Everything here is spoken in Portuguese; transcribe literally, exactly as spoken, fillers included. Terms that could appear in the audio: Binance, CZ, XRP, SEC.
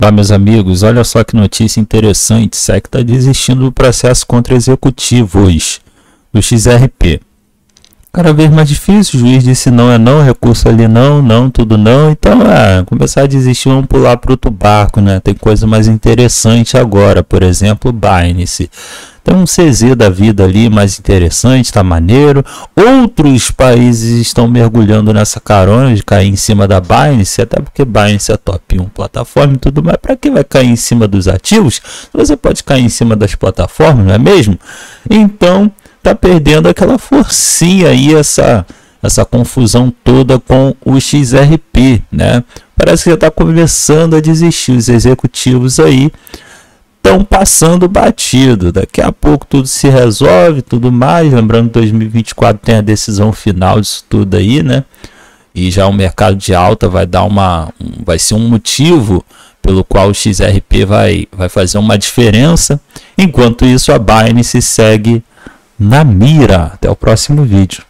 Olá, meus amigos, olha só que notícia interessante. S E C está desistindo do processo contra executivos do X R P. Cada vez mais difícil, o juiz disse não é não, recurso ali não, não, tudo não. Então, ah, começar a desistir, vamos pular para outro barco, né? Tem coisa mais interessante agora, por exemplo, Binance. Tem um C Z da vida ali, mais interessante, tá maneiro. Outros países estão mergulhando nessa carona de cair em cima da Binance, até porque Binance é top um plataforma e tudo mais. Para que vai cair em cima dos ativos? Você pode cair em cima das plataformas, não é mesmo? Então, tá perdendo aquela forcinha aí, essa, essa confusão toda com o X R P, né? Parece que já tá começando a desistir os executivos aí. Estão passando batido, daqui a pouco tudo se resolve, tudo mais, lembrando que dois mil e vinte e quatro tem a decisão final disso tudo aí, né? E já o mercado de alta vai dar uma, um, vai ser um motivo pelo qual o X R P vai, vai fazer uma diferença. Enquanto isso, a Binance segue na mira. Até o próximo vídeo.